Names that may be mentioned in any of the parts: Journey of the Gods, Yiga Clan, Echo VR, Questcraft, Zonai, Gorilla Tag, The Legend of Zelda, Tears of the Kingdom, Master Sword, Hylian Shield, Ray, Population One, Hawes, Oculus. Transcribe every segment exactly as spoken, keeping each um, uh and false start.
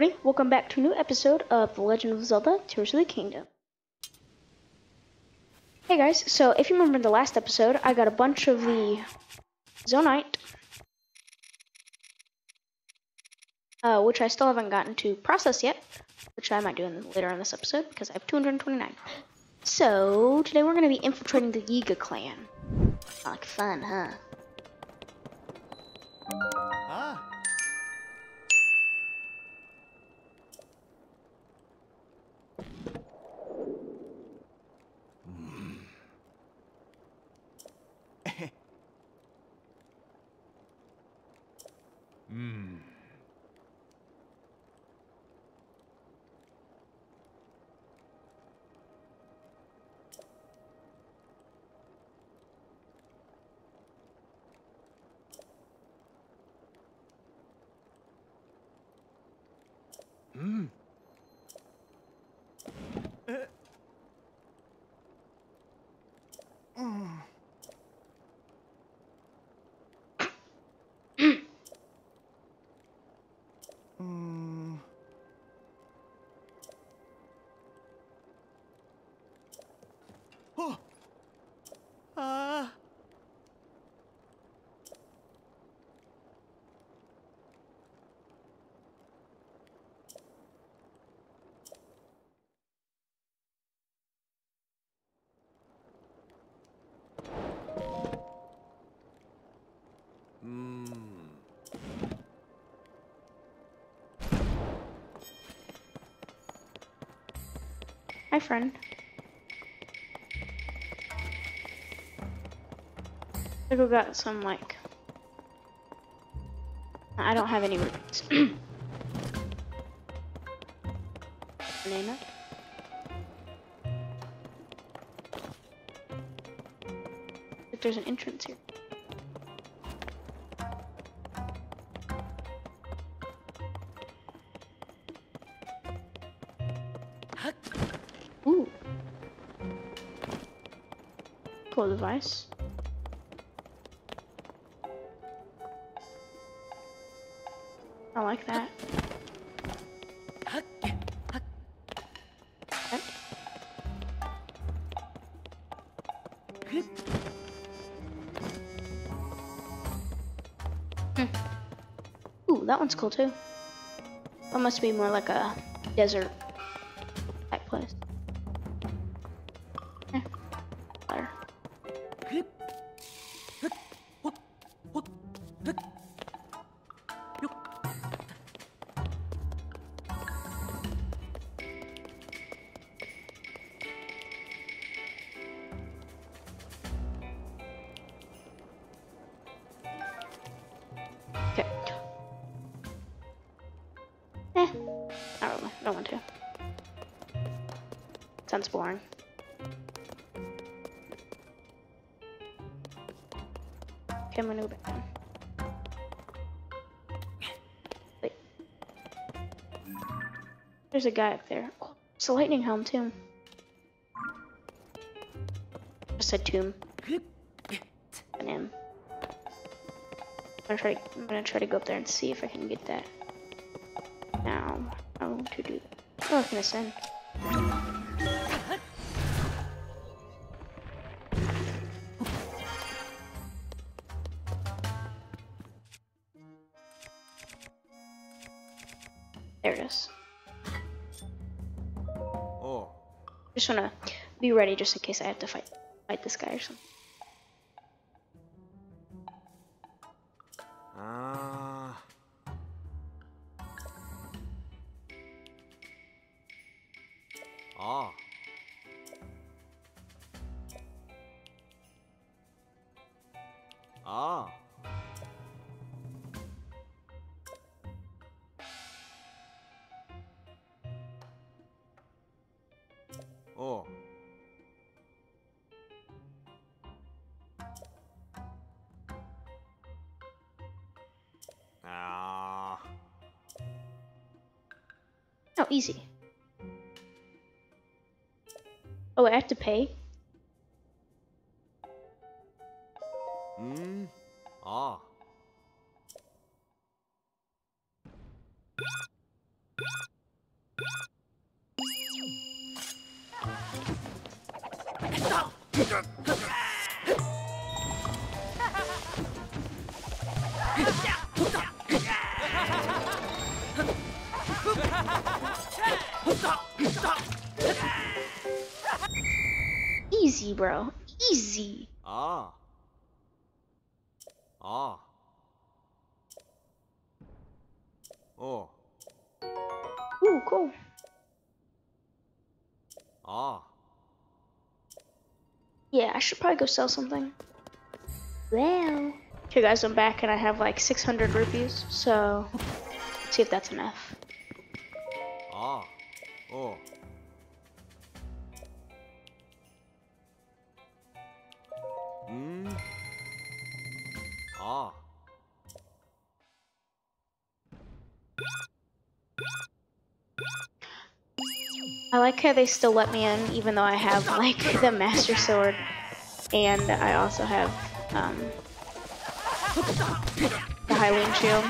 everybody, welcome back to a new episode of The Legend of Zelda, Tears of the Kingdom. Hey guys, so if you remember the last episode, I got a bunch of the Zonai, uh, which I still haven't gotten to process yet, which I might do in, later on this episode because I have two hundred twenty-nine. So today we're going to be infiltrating the Yiga Clan. Not like fun, huh? Ah. Hmm. Hmm. Hi, friend. I think we got some, like... I don't have any rupees. Banana. Like, there's an entrance here. Device. I like that. Okay. Hmm. Ooh, that one's cool too. That must be more like a desert. I don't want to. Sounds boring. Okay, I'm gonna go back down. Wait. There's a guy up there. Oh, it's a lightning helm tomb. Just a tomb. And him. I'm gonna try to, I'm gonna try to go up there and see if I can get that. To do that. Oh, I can ascend. There it is. Oh. Just wanna be ready just in case I have to fight fight this guy or something. Oh, easy. Oh, I have to pay? Hmm. Ah. Easy, bro. Easy. Ah. Ah. Oh. Ooh, cool. Ah. Yeah, I should probably go sell something. Well. Okay, guys, I'm back and I have like six hundred rupees, so let's see if that's enough. Ah. Oh. Hmm. Ah. I like how they still let me in, even though I have, like, the Master Sword. And I also have, um, the Hylian Shield.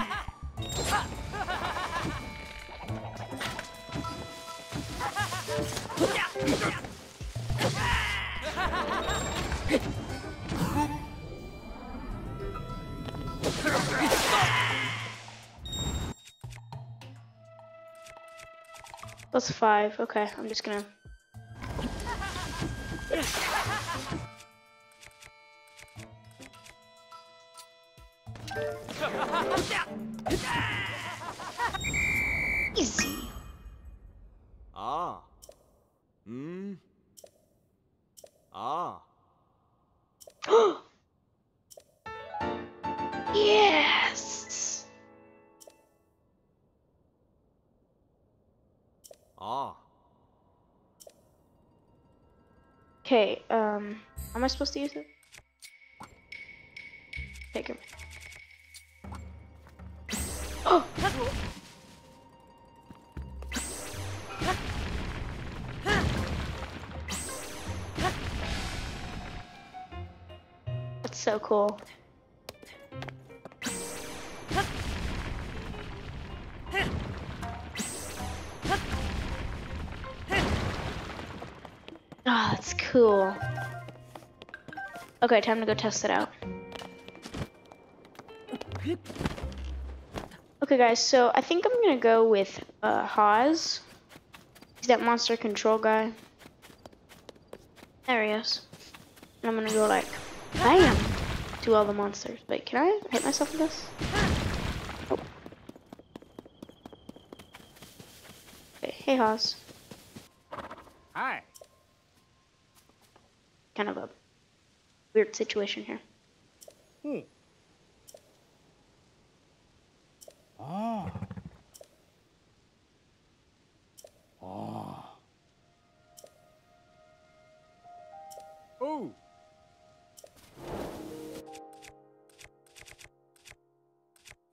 Plus five. Okay, I'm just gonna. Easy. Ah. Hmm. Ah. Yes. Ah. Okay, um, am I supposed to use it? Take him. Oh! That's so cool. Oh, that's cool. Okay, time to go test it out. Okay, guys, so I think I'm gonna go with uh, Hawes. He's that monster control guy. There he is. And I'm gonna go like, bam, to all the monsters. Wait, can I hit myself with this? Oh. Okay, hey, Hawes. Hi. Kind of a weird situation here. Hmm. Ah. Ah. Oh.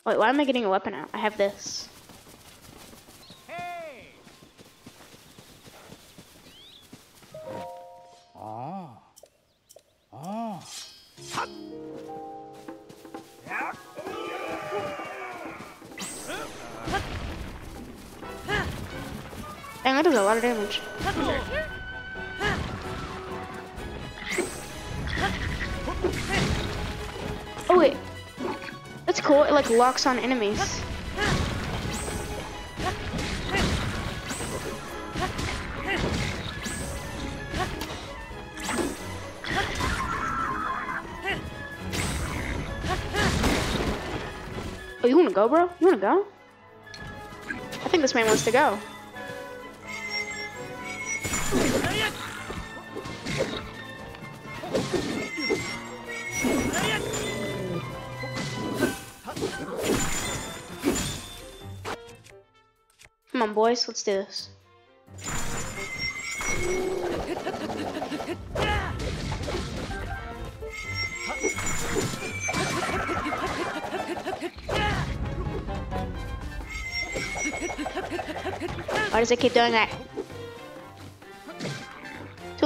Wait, why am I getting a weapon out? I have this. Hey. Ah. Ah. Hot. Yeah. Dang, that does a lot of damage. Oh wait, that's cool. It like locks on enemies. Oh, you wanna go, bro? You wanna go? I think this man wants to go. Come on, boys, let's do this. Why does it keep doing that? Too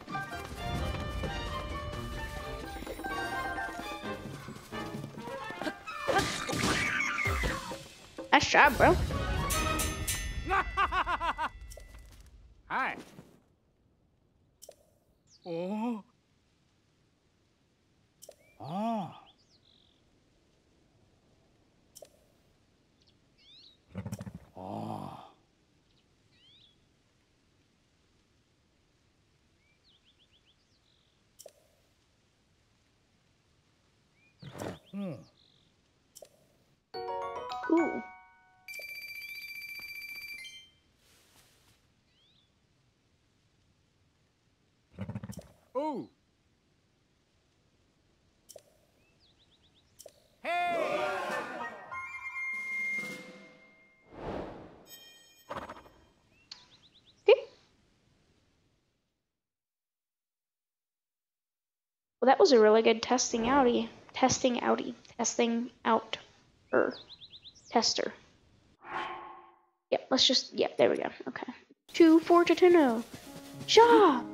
Nice job, bro. Hi. Oh. Oh. Oh. Hmm. Ooh. Ooh. Hey. Well, that was a really good testing outie. Testing outie. Testing out er. Tester. Yep, let's just, yep, there we go. Okay. Two, four to ten, oh. Job!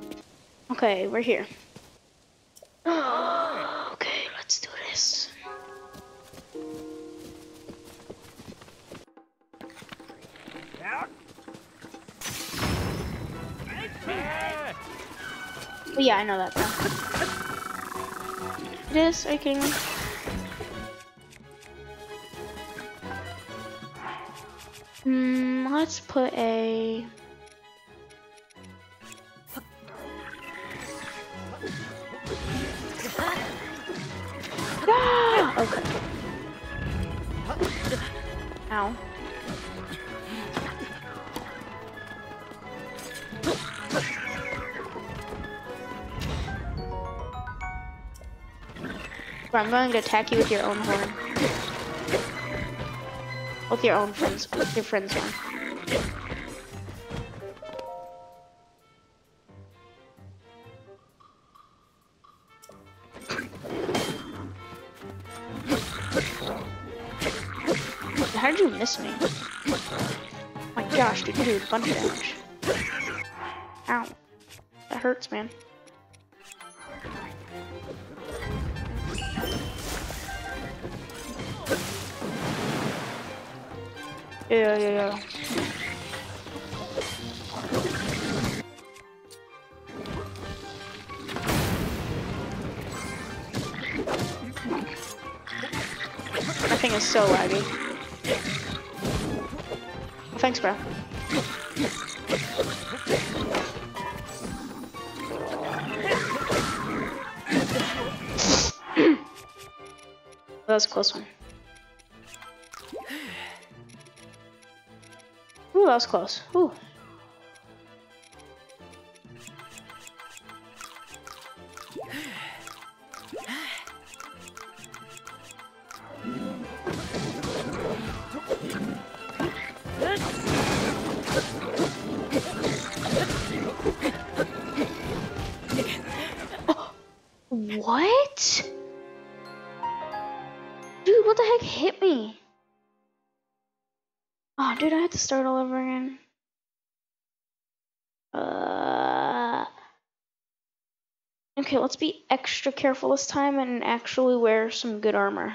Okay, we're here. Oh, okay, let's do this. But yeah, I know that though. It is, are you kidding me? Mm, let's put a... Ah! Okay. Ow. Bro, I'm going to attack you with your own horn. With your own friends, with your friends one. How did you miss me? Oh my gosh, dude, you do a bunch of damage. Ow. That hurts, man. Yeah, yeah, yeah. My thing is so laggy. Well, thanks, bro. That was a close one. That was close. Ooh. Oh, what? Dude, what the heck hit me? Oh, dude, I had to start all over again. Uh, okay, let's be extra careful this time and actually wear some good armor.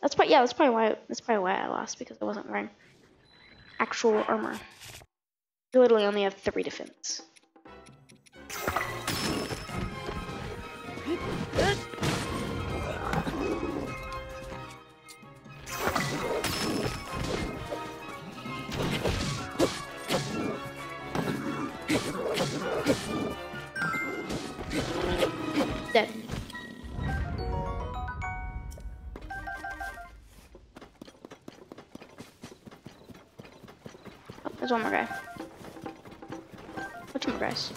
That's probably yeah. That's probably why. That's probably why I lost, because I wasn't wearing actual armor. You literally only have three defense. Dead. Oh, there's one more guy. Which more guys?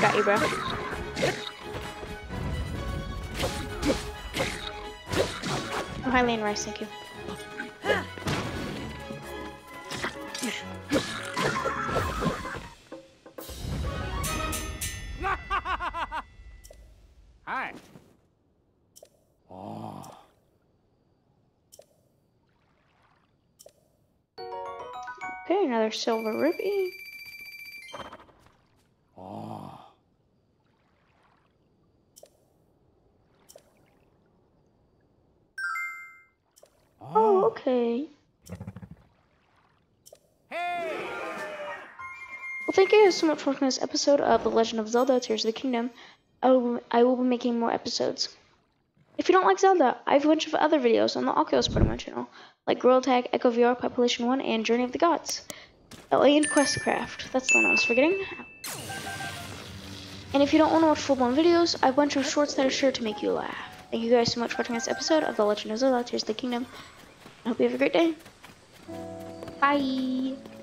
Got you, bro. Oh, Hylian Rice, thank you. Silver ruby. Oh. Well, thank you so much for watching this episode of The Legend of Zelda, Tears of the Kingdom. I will, I will be making more episodes. If you don't like Zelda, I have a bunch of other videos on the Oculus part of my channel, like Gorilla Tag, Echo V R, Population One, and Journey of the Gods. Oh, and Questcraft. That's the one I was forgetting. And if you don't want to watch full-blown videos, I have a bunch of shorts that are sure to make you laugh. Thank you guys so much for watching this episode of The Legend of Zelda, Tears of the Kingdom. I hope you have a great day. Bye!